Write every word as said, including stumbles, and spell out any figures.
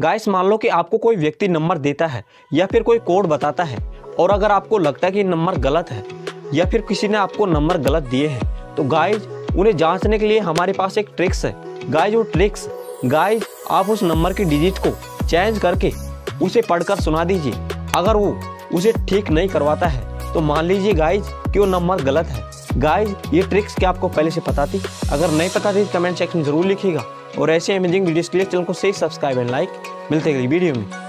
Guys मान लो कि आपको कोई व्यक्ति नंबर देता है या फिर कोई कोड बताता है और अगर आपको लगता है कि नंबर गलत है या फिर किसी ने आपको नंबर गलत दिए हैं तो गाइस उन्हें जांचने के लिए हमारे पास एक ट्रिक्स है। गाइस वो ट्रिक्स गाइस आप उस नंबर की डिजिट को चेंज करके उसे पढ़कर सुना दीजिए। अगर वो उसे ठीक नहीं करवाता है तो मान लीजिए गाइस कि वो नंबर गलत है। गाइस ये ट्रिक्स क्या आपको पहले से पता थी? अगर नहीं पता थी कमेंट सेक्शन में जरूर लिखिएगा और ऐसे अमेजिंग वीडियोस के लिए चैनल को सही सब्सक्राइब एंड लाइक। मिलते हैं अगली वीडियो में।